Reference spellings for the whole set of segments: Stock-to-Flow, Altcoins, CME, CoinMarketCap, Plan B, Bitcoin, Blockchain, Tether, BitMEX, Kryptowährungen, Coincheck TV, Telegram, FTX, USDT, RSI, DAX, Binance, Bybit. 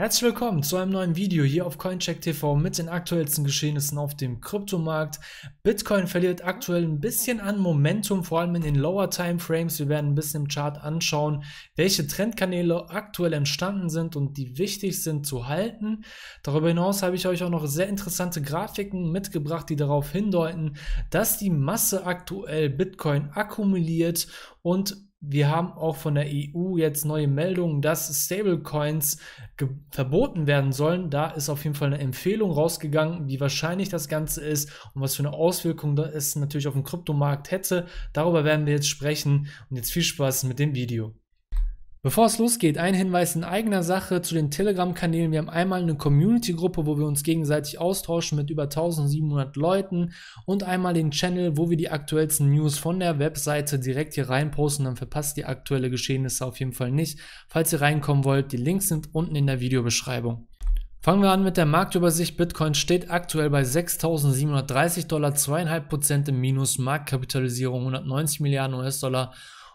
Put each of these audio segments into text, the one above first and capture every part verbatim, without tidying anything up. Herzlich willkommen zu einem neuen Video hier auf Coincheck T V mit den aktuellsten Geschehnissen auf dem Kryptomarkt. Bitcoin verliert aktuell ein bisschen an Momentum, vor allem in den Lower Timeframes. Wir werden ein bisschen im Chart anschauen, welche Trendkanäle aktuell entstanden sind und die wichtig sind zu halten. Darüber hinaus habe ich euch auch noch sehr interessante Grafiken mitgebracht, die darauf hindeuten, dass die Masse aktuell Bitcoin akkumuliert, und wir haben auch von der E U jetzt neue Meldungen, dass Stablecoins verboten werden sollen. Da ist auf jeden Fall eine Empfehlung rausgegangen, wie wahrscheinlich das Ganze ist und was für eine Auswirkung da es natürlich auf dem Kryptomarkt hätte. Darüber werden wir jetzt sprechen und jetzt viel Spaß mit dem Video. Bevor es losgeht, ein Hinweis in eigener Sache zu den Telegram-Kanälen. Wir haben einmal eine Community-Gruppe, wo wir uns gegenseitig austauschen mit über tausendsiebenhundert Leuten, und einmal den Channel, wo wir die aktuellsten News von der Webseite direkt hier rein posten. Dann verpasst ihr aktuelle Geschehnisse auf jeden Fall nicht. Falls ihr reinkommen wollt, die Links sind unten in der Videobeschreibung. Fangen wir an mit der Marktübersicht. Bitcoin steht aktuell bei sechstausendsiebenhundertdreißig Dollar, zwei Komma fünf Prozent im Minus, Marktkapitalisierung hundertneunzig Milliarden US-Dollar.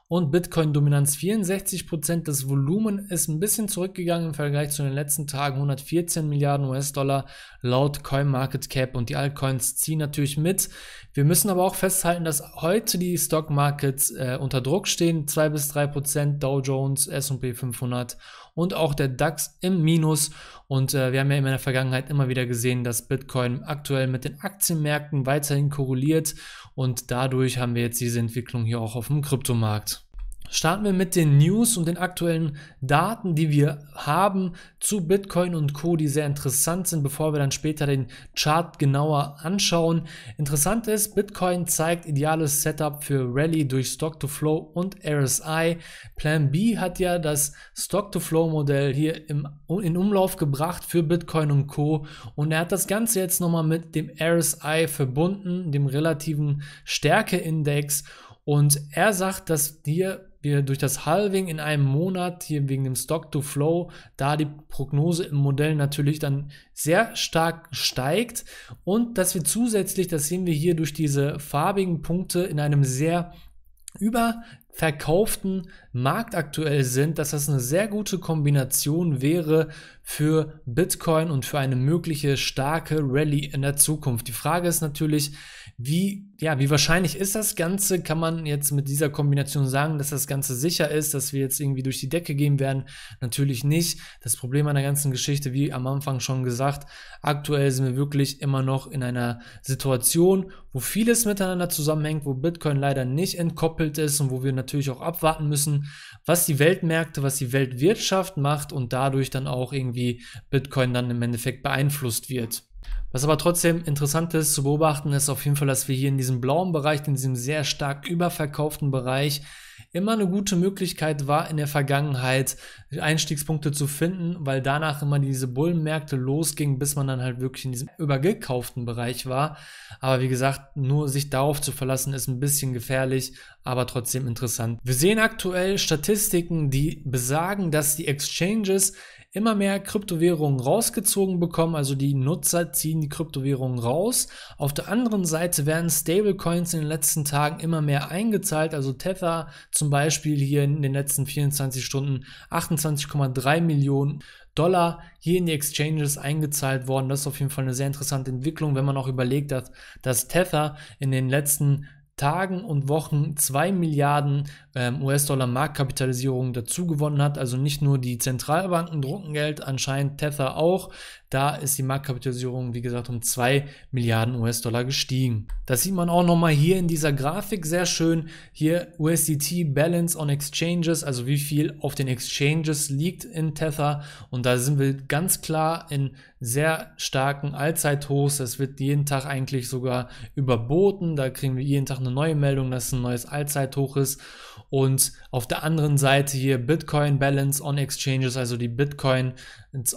Und Bitcoin-Dominanz vierundsechzig Prozent. Das Volumen ist ein bisschen zurückgegangen im Vergleich zu den letzten Tagen. hundertvierzehn Milliarden US-Dollar laut CoinMarketCap, und die Altcoins ziehen natürlich mit. Wir müssen aber auch festhalten, dass heute die Stock-Markets äh, unter Druck stehen. zwei bis drei Prozent, Dow Jones, S und P fünfhundert und auch der DAX im Minus. Und äh, wir haben ja in der Vergangenheit immer wieder gesehen, dass Bitcoin aktuell mit den Aktienmärkten weiterhin korreliert. Und dadurch haben wir jetzt diese Entwicklung hier auch auf dem Kryptomarkt. Starten wir mit den News und den aktuellen Daten, die wir haben zu Bitcoin und Co., die sehr interessant sind, bevor wir dann später den Chart genauer anschauen. Interessant ist, Bitcoin zeigt ideales Setup für Rally durch Stock-to-Flow und R S I. Plan B hat ja das Stock-to-Flow-Modell hier im, in Umlauf gebracht für Bitcoin und Co. Und er hat das Ganze jetzt nochmal mit dem R S I verbunden, dem relativen Stärkeindex. Und er sagt, dass hier wir durch das Halving in einem Monat, hier wegen dem Stock-to-Flow, da die Prognose im Modell natürlich dann sehr stark steigt, und dass wir zusätzlich, das sehen wir hier durch diese farbigen Punkte, in einem sehr überverkauften Markt aktuell sind, dass das eine sehr gute Kombination wäre für Bitcoin und für eine mögliche starke Rallye in der Zukunft. Die Frage ist natürlich, wie, ja, wie wahrscheinlich ist das Ganze? Kann man jetzt mit dieser Kombination sagen, dass das Ganze sicher ist, dass wir jetzt irgendwie durch die Decke gehen werden? Natürlich nicht. Das Problem an der ganzen Geschichte, wie am Anfang schon gesagt, aktuell sind wir wirklich immer noch in einer Situation, wo vieles miteinander zusammenhängt, wo Bitcoin leider nicht entkoppelt ist und wo wir natürlich auch abwarten müssen, was die Weltmärkte, was die Weltwirtschaft macht und dadurch dann auch irgendwie Bitcoin dann im Endeffekt beeinflusst wird. Was aber trotzdem interessant ist zu beobachten, ist auf jeden Fall, dass wir hier in diesem blauen Bereich, in diesem sehr stark überverkauften Bereich, immer eine gute Möglichkeit war, in der Vergangenheit Einstiegspunkte zu finden, weil danach immer diese Bullenmärkte losgingen, bis man dann halt wirklich in diesem übergekauften Bereich war. Aber wie gesagt, nur sich darauf zu verlassen, ist ein bisschen gefährlich, aber trotzdem interessant. Wir sehen aktuell Statistiken, die besagen, dass die Exchanges immer mehr Kryptowährungen rausgezogen bekommen, also die Nutzer ziehen die Kryptowährungen raus. Auf der anderen Seite werden Stablecoins in den letzten Tagen immer mehr eingezahlt, also Tether zum Beispiel hier in den letzten vierundzwanzig Stunden achtundzwanzig Komma drei Millionen Dollar hier in die Exchanges eingezahlt worden. Das ist auf jeden Fall eine sehr interessante Entwicklung, wenn man auch überlegt hat, dass Tether in den letzten Tagen und Wochen zwei Milliarden ähm, U S-Dollar Marktkapitalisierung dazu gewonnen hat. Also nicht nur die Zentralbanken drucken Geld, anscheinend Tether auch. Da ist die Marktkapitalisierung, wie gesagt, um zwei Milliarden U S-Dollar gestiegen. Das sieht man auch nochmal hier in dieser Grafik sehr schön. Hier U S D T Balance on Exchanges, also wie viel auf den Exchanges liegt in Tether. Und da sind wir ganz klar in sehr starken Allzeithochs. Das wird jeden Tag eigentlich sogar überboten. Da kriegen wir jeden Tag eine neue Meldung, dass ein neues Allzeithoch ist. Und auf der anderen Seite hier Bitcoin Balance on Exchanges, also die Bitcoin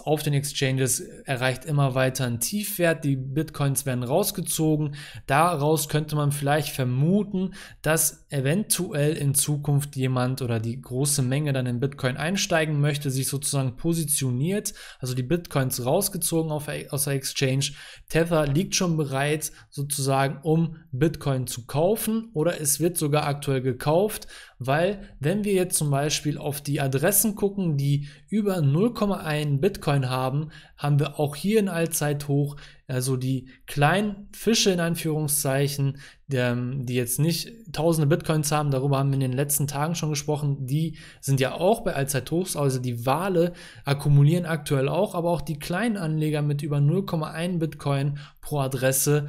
auf den Exchanges erreicht immer weiter einen Tiefwert, die Bitcoins werden rausgezogen. Daraus könnte man vielleicht vermuten, dass eventuell in Zukunft jemand oder die große Menge dann in Bitcoin einsteigen möchte, sich sozusagen positioniert, also die Bitcoins rausgezogen auf, aus der Exchange. Tether liegt schon bereit sozusagen, um Bitcoin zu kaufen, oder es wird sogar aktuell gekauft. weil wenn wir jetzt zum Beispiel auf die Adressen gucken, die über null Komma eins Bitcoin haben, haben wir auch hier ein Allzeithoch, also die kleinen Fische in Anführungszeichen, die jetzt nicht tausende Bitcoins haben, darüber haben wir in den letzten Tagen schon gesprochen, die sind ja auch bei Allzeithochs, also die Wale akkumulieren aktuell auch, aber auch die kleinen Anleger mit über null Komma eins Bitcoin pro Adresse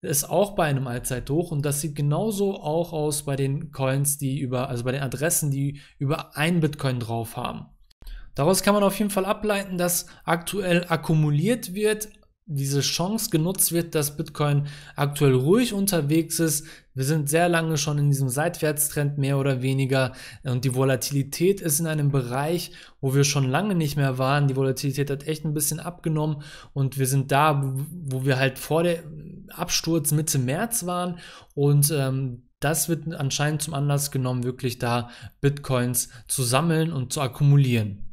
ist auch bei einem Allzeithoch, und das sieht genauso auch aus bei den Coins, die über, also bei den Adressen, die über ein Bitcoin drauf haben. Daraus kann man auf jeden Fall ableiten, dass aktuell akkumuliert wird, diese Chance genutzt wird, dass Bitcoin aktuell ruhig unterwegs ist. Wir sind sehr lange schon in diesem Seitwärtstrend mehr oder weniger, und die Volatilität ist in einem Bereich, wo wir schon lange nicht mehr waren. Die Volatilität hat echt ein bisschen abgenommen und wir sind da, wo wir halt vor der Absturz Mitte März waren, und ähm, das wird anscheinend zum Anlass genommen, wirklich da Bitcoins zu sammeln und zu akkumulieren.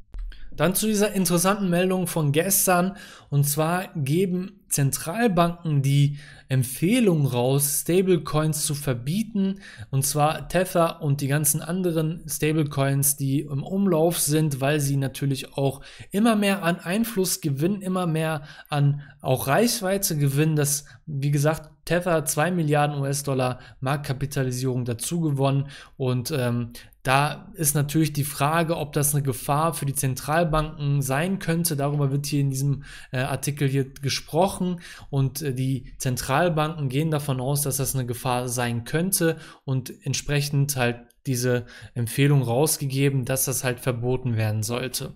Dann zu dieser interessanten Meldung von gestern, und zwar geben Zentralbanken die Empfehlung raus, Stablecoins zu verbieten, und zwar Tether und die ganzen anderen Stablecoins, die im Umlauf sind, weil sie natürlich auch immer mehr an Einfluss gewinnen, immer mehr an auch Reichweite gewinnen. Das, wie gesagt, Tether zwei Milliarden U S Dollar Marktkapitalisierung dazu gewonnen, und ähm, da ist natürlich die Frage, ob das eine Gefahr für die Zentralbanken sein könnte. Darüber wird hier in diesem äh, Artikel hier gesprochen, und äh, die Zentralbanken gehen davon aus, dass das eine Gefahr sein könnte und entsprechend halt diese Empfehlung rausgegeben, dass das halt verboten werden sollte.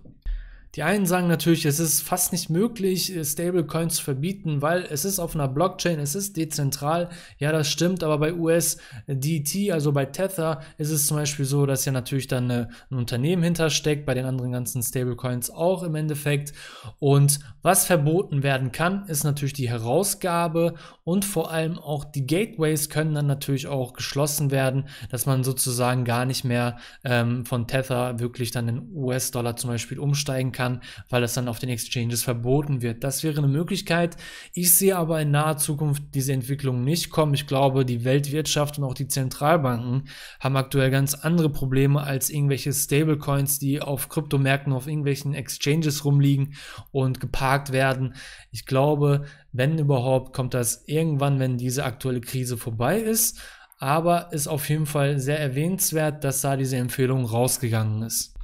Die einen sagen natürlich, es ist fast nicht möglich, Stablecoins zu verbieten, weil es ist auf einer Blockchain, es ist dezentral. Ja, das stimmt, aber bei U S D T, also bei Tether, ist es zum Beispiel so, dass ja natürlich dann eine, ein Unternehmen hintersteckt, bei den anderen ganzen Stablecoins auch im Endeffekt. Und was verboten werden kann, ist natürlich die Herausgabe, und vor allem auch die Gateways können dann natürlich auch geschlossen werden, dass man sozusagen gar nicht mehr ähm, von Tether wirklich dann in U S Dollar zum Beispiel umsteigen kann. Kann, weil das dann auf den Exchanges verboten wird. Das wäre eine Möglichkeit. Ich sehe aber in naher Zukunft diese Entwicklung nicht kommen. Ich glaube, die Weltwirtschaft und auch die Zentralbanken haben aktuell ganz andere Probleme als irgendwelche Stablecoins, die auf Kryptomärkten, auf irgendwelchen Exchanges rumliegen und geparkt werden. Ich glaube, wenn überhaupt, kommt das irgendwann, wenn diese aktuelle Krise vorbei ist. Aber ist auf jeden Fall sehr erwähnenswert, dass da diese Empfehlung rausgegangen ist.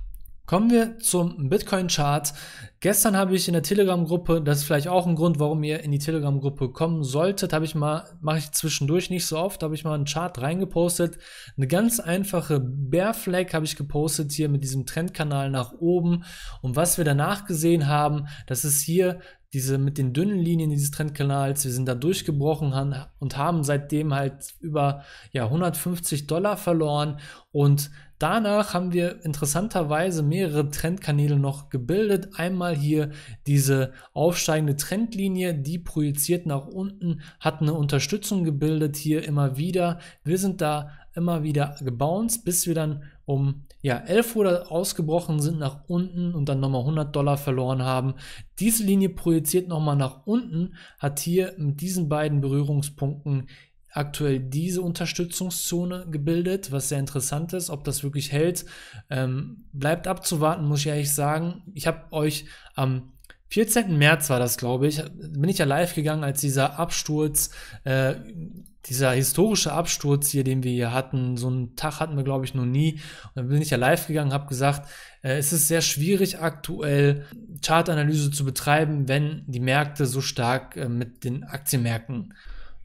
Kommen wir zum Bitcoin-Chart. Gestern habe ich in der Telegram-Gruppe, das ist vielleicht auch ein Grund, warum ihr in die Telegram-Gruppe kommen solltet, habe ich mal, mache ich zwischendurch nicht so oft, habe ich mal einen Chart reingepostet. Eine ganz einfache Bear Flag habe ich gepostet hier mit diesem Trendkanal nach oben. Und was wir danach gesehen haben, das ist hier diese mit den dünnen Linien dieses Trendkanals. Wir sind da durchgebrochen und haben seitdem halt über ja, hundertfünfzig Dollar verloren, und danach haben wir interessanterweise mehrere Trendkanäle noch gebildet. Einmal hier diese aufsteigende Trendlinie, die projiziert nach unten, hat eine Unterstützung gebildet hier immer wieder. Wir sind da immer wieder gebounced, bis wir dann um ja, elf Uhr ausgebrochen sind nach unten und dann nochmal hundert Dollar verloren haben. Diese Linie projiziert nochmal nach unten, hat hier mit diesen beiden Berührungspunkten aktuell diese Unterstützungszone gebildet, was sehr interessant ist. Ob das wirklich hält, ähm, bleibt abzuwarten, muss ich ehrlich sagen. Ich habe euch am vierzehnten März, war das glaube ich, bin ich ja live gegangen, als dieser Absturz, äh, dieser historische Absturz hier, den wir hier hatten, so einen Tag hatten wir glaube ich noch nie, und dann bin ich ja live gegangen, habe gesagt, äh, es ist sehr schwierig aktuell Chartanalyse zu betreiben, wenn die Märkte so stark äh, mit den Aktienmärkten.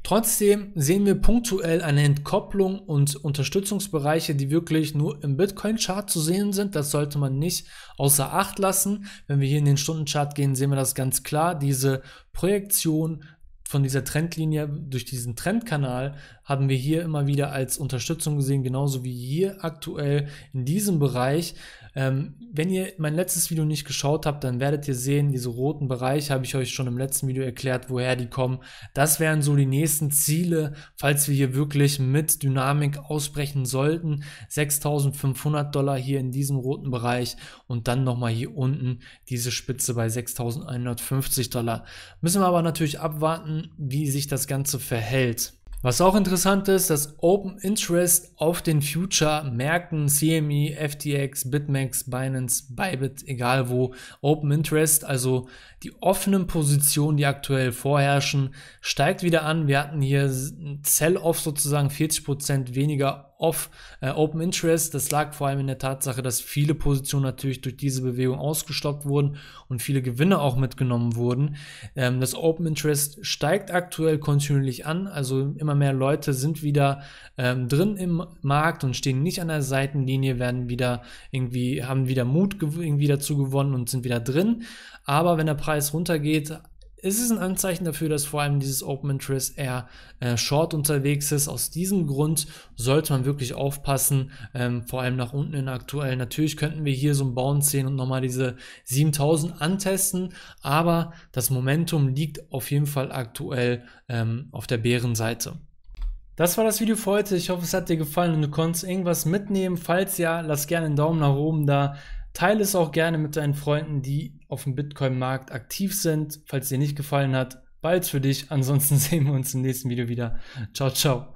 Trotzdem sehen wir punktuell eine Entkopplung und Unterstützungsbereiche, die wirklich nur im Bitcoin-Chart zu sehen sind. Das sollte man nicht außer Acht lassen. Wenn wir hier in den Stundenchart gehen, sehen wir das ganz klar. Diese Projektion von dieser Trendlinie durch diesen Trendkanal haben wir hier immer wieder als Unterstützung gesehen, genauso wie hier aktuell in diesem Bereich. Ähm, wenn ihr mein letztes Video nicht geschaut habt, dann werdet ihr sehen, diese roten Bereiche habe ich euch schon im letzten Video erklärt, woher die kommen. Das wären so die nächsten Ziele, falls wir hier wirklich mit Dynamik ausbrechen sollten. sechstausendfünfhundert Dollar hier in diesem roten Bereich und dann nochmal hier unten diese Spitze bei sechstausendeinhundertfünfzig Dollar. Müssen wir aber natürlich abwarten, wie sich das Ganze verhält. Was auch interessant ist, dass Open Interest auf den Future-Märkten, C M E, F T X, BitMEX, Binance, Bybit, egal wo, Open Interest, also die offenen Positionen, die aktuell vorherrschen, steigt wieder an. Wir hatten hier Sell-Off sozusagen, vierzig Prozent weniger Off äh, Open Interest. Das lag vor allem in der Tatsache, dass viele Positionen natürlich durch diese Bewegung ausgestockt wurden und viele Gewinne auch mitgenommen wurden. Ähm, das Open Interest steigt aktuell kontinuierlich an, also immer mehr Leute sind wieder ähm, drin im Markt und stehen nicht an der Seitenlinie, werden wieder irgendwie, haben wieder Mut irgendwie dazu gewonnen und sind wieder drin. Aber wenn der Preis runtergeht, ist es ein Anzeichen dafür, dass vor allem dieses Open Interest eher äh, short unterwegs ist. Aus diesem Grund sollte man wirklich aufpassen, ähm, vor allem nach unten in aktuell. Natürlich könnten wir hier so ein Bounce sehen und nochmal diese siebentausend antesten, aber das Momentum liegt auf jeden Fall aktuell ähm, auf der Bärenseite. Das war das Video für heute. Ich hoffe, es hat dir gefallen und du konntest irgendwas mitnehmen. Falls ja, lass gerne einen Daumen nach oben da. Teile es auch gerne mit deinen Freunden, die auf dem Bitcoin-Markt aktiv sind. Falls dir nicht gefallen hat, bald für dich. Ansonsten sehen wir uns im nächsten Video wieder. Ciao, ciao.